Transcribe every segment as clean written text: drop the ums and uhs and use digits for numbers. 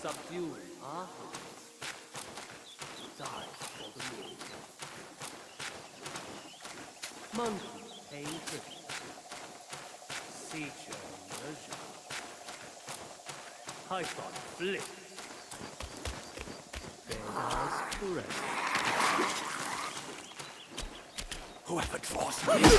subduing our hearts, die for the moon. Monkeys pay tribute, Seacher Merger, Python Blitz, Bear's Correct. Whoever draws me...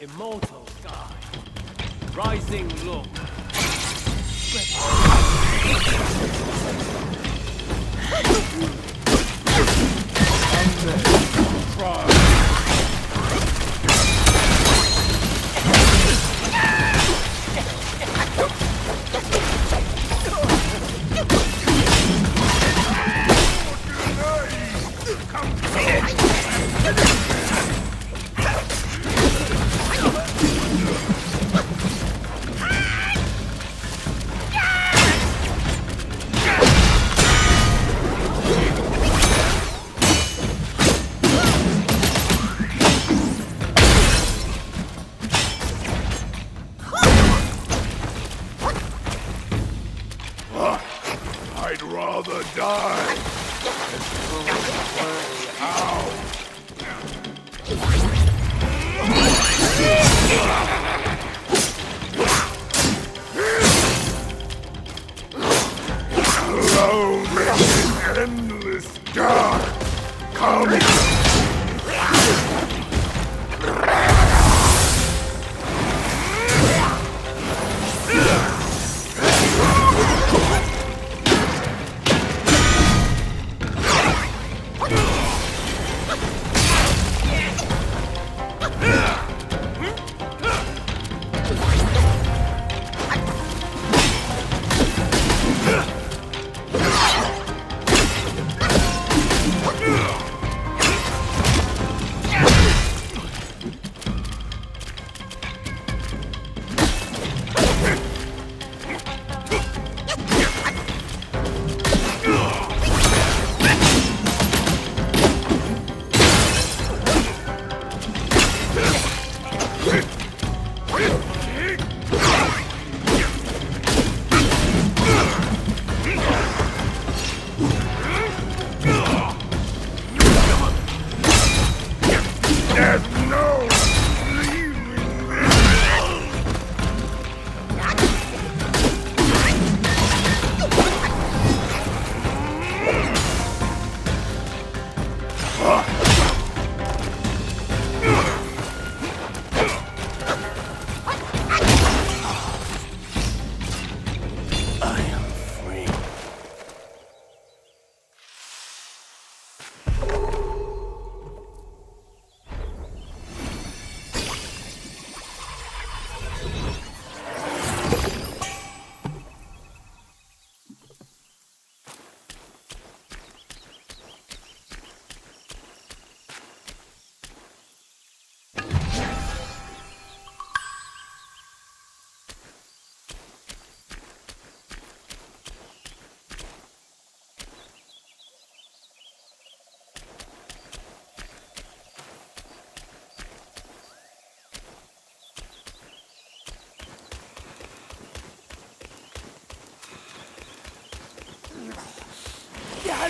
Immortal sky, rising look.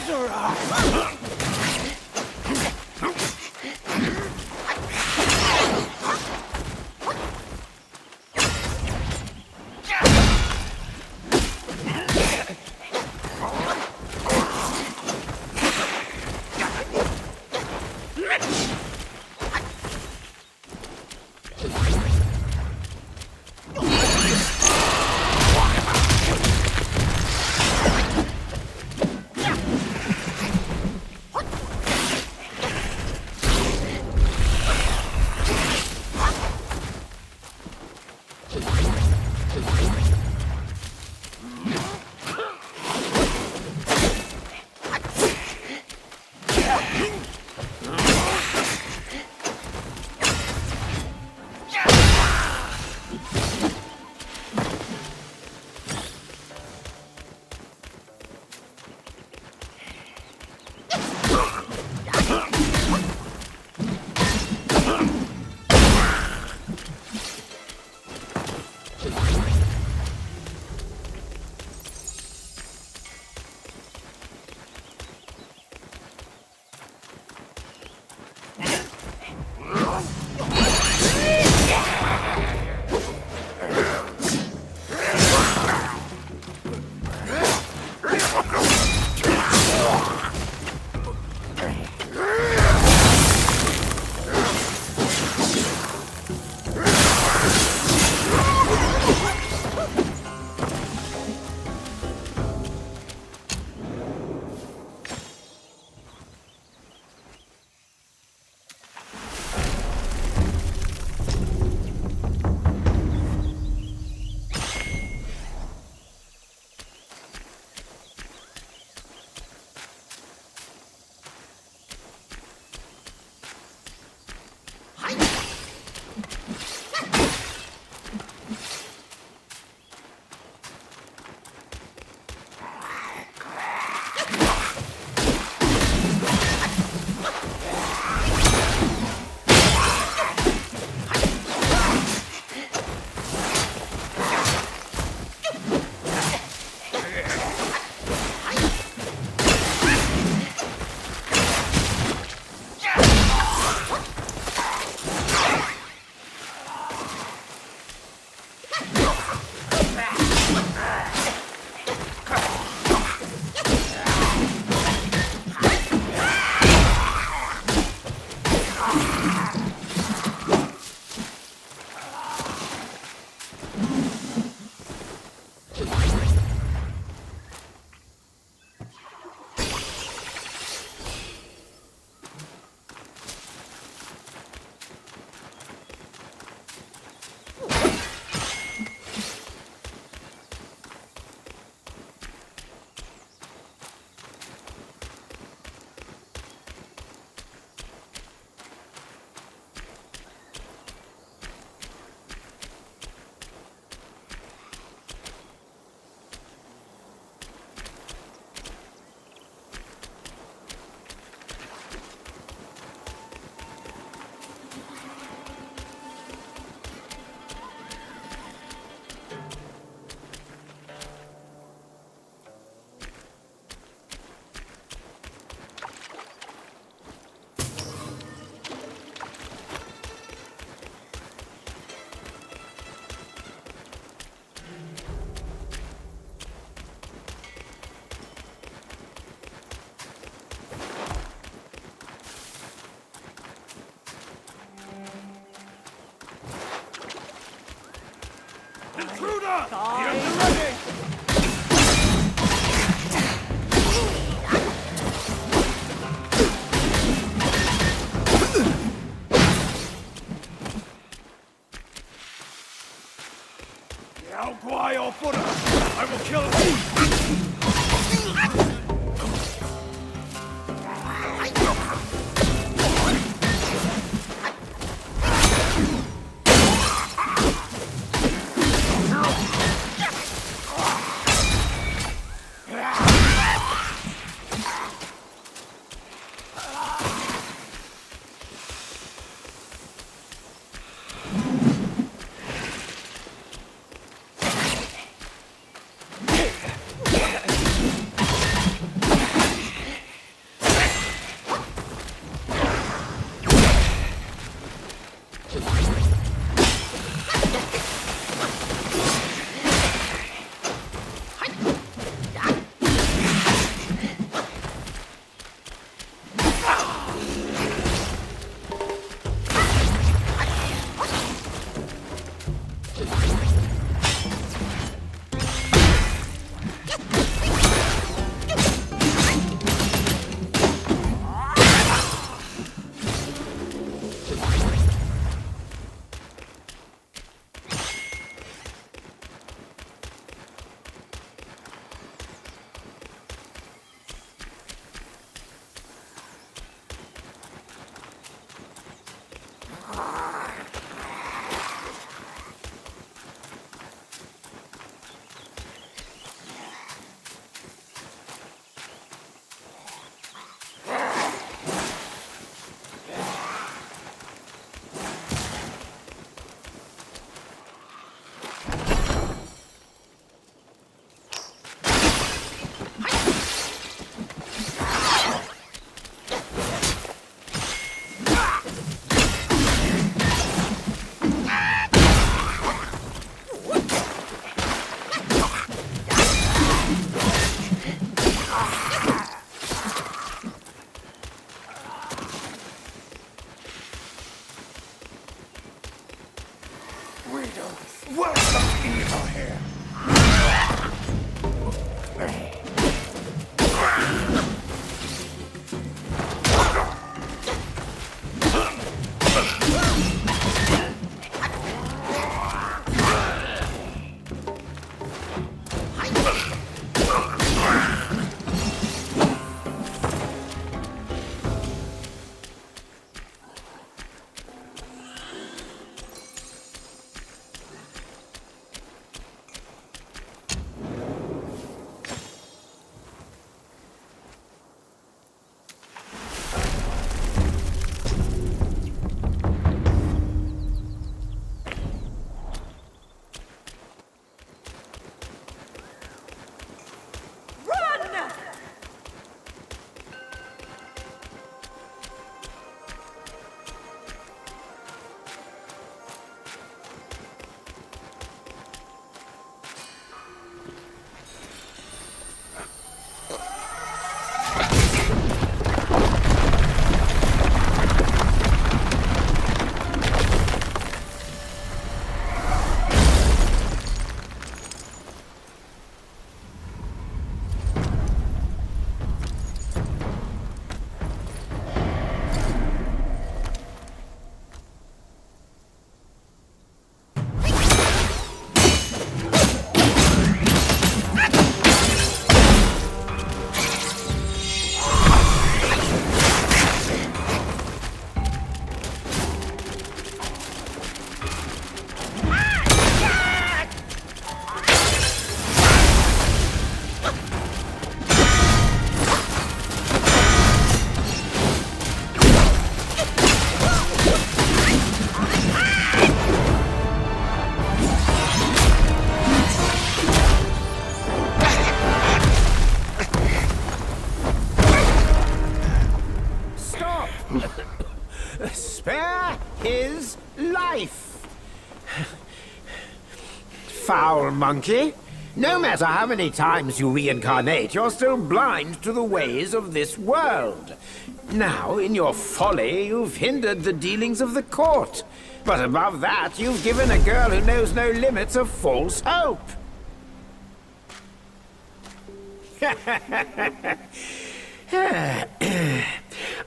Murderer! I will kill him! Words of evil here. Spare his life. Foul monkey. No matter how many times you reincarnate, you're still blind to the ways of this world. Now, in your folly, you've hindered the dealings of the court. But above that, you've given a girl who knows no limits of false hope.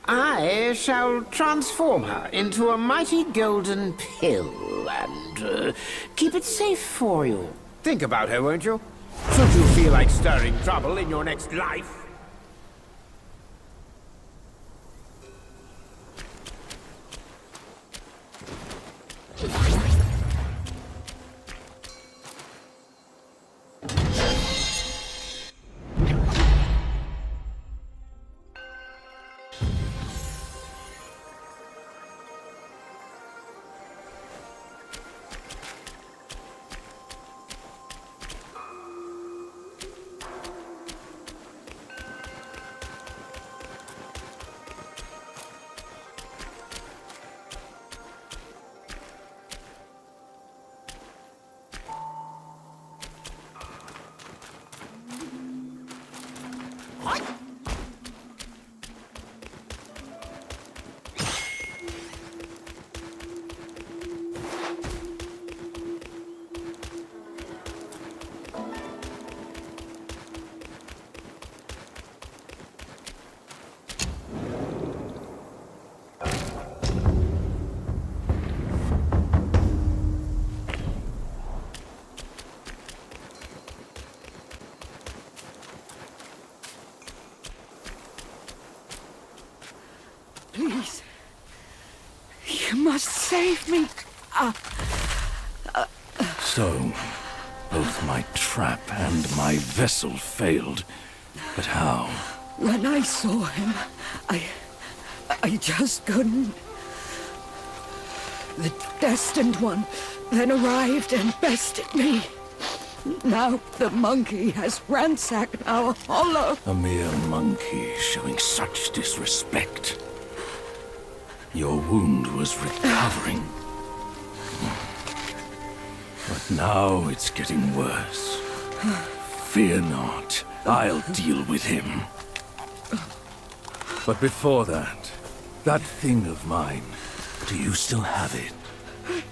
I shall transform her into a mighty golden pill and keep it safe for you. Think about her, won't you? Should you feel like stirring trouble in your next life? Please, you must save me. So, both my trap and my vessel failed. But how? When I saw him, I just couldn't. The Destined One then arrived and bested me. Now the monkey has ransacked our hollow. A mere monkey showing such disrespect. Your wound was recovering. But now it's getting worse. Fear not, I'll deal with him. But before that thing of mine, do you still have it?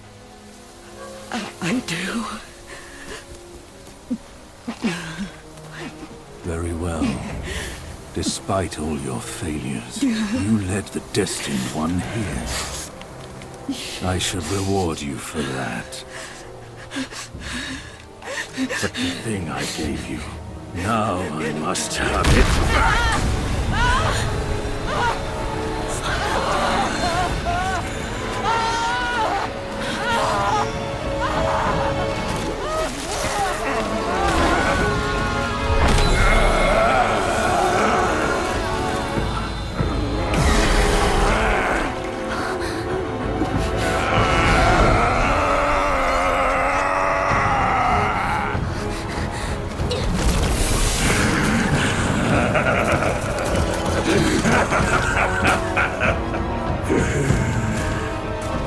I do. Very well. Despite all your failures, you led the Destined One here. I should reward you for that. But the thing I gave you, now I must have it back!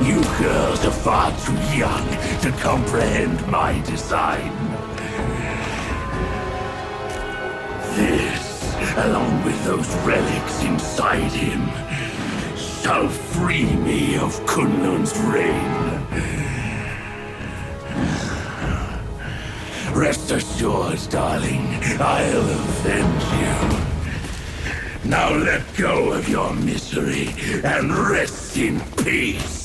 You girls are far too young to comprehend my design. This, along with those relics inside him, shall free me of Kunlun's reign. Rest assured, darling, I'll avenge you. Now let go of your misery and rest in peace.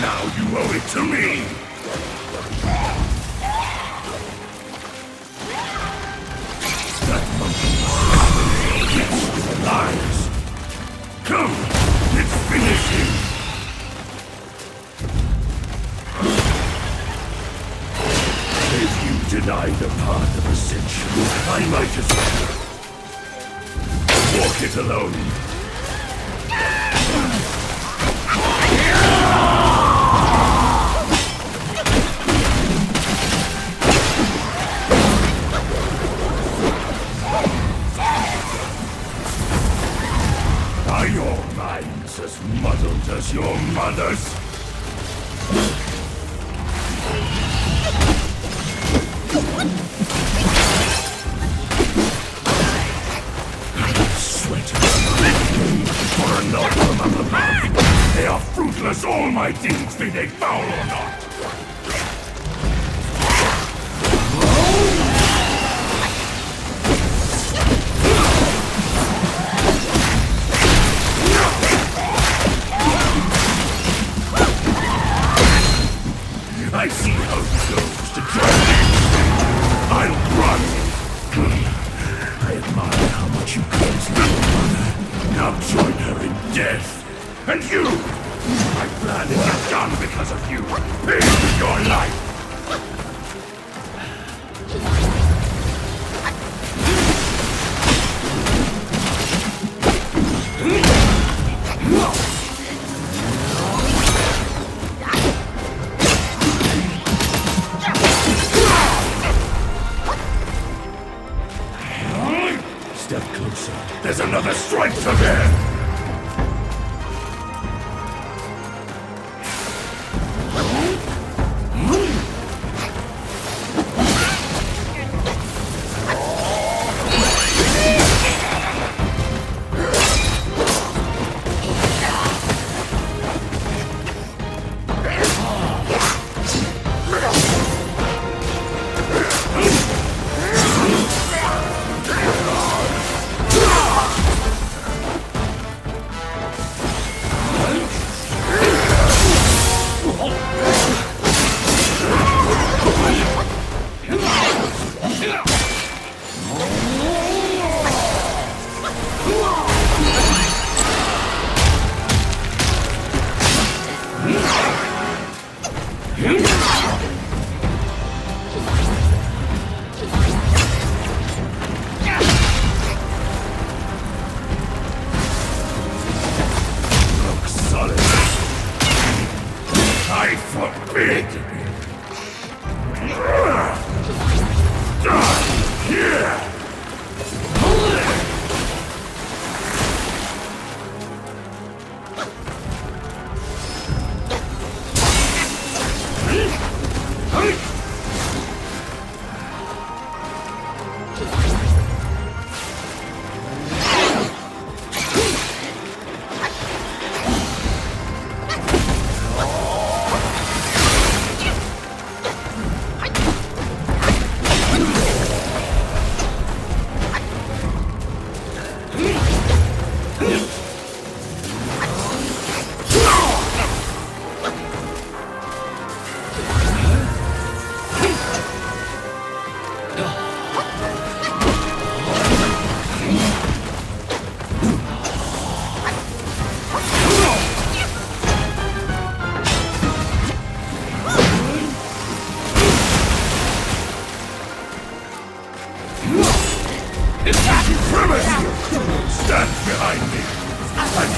Now you owe it to me. Come, let's finish him! If you deny the path of ascension, I might as well walk it alone. Your mind's as muddled as your mother's. Sweat for a knock from up above. They are fruitless, all my deeds, be they foul or not. I see how it goes to try and I'll run. I admire how much you cleansed me, mother. Now join her in death. And you! My plan is done because of you. Pay for your life! Step closer. There's another strike for them! It's primitive! Stand behind me!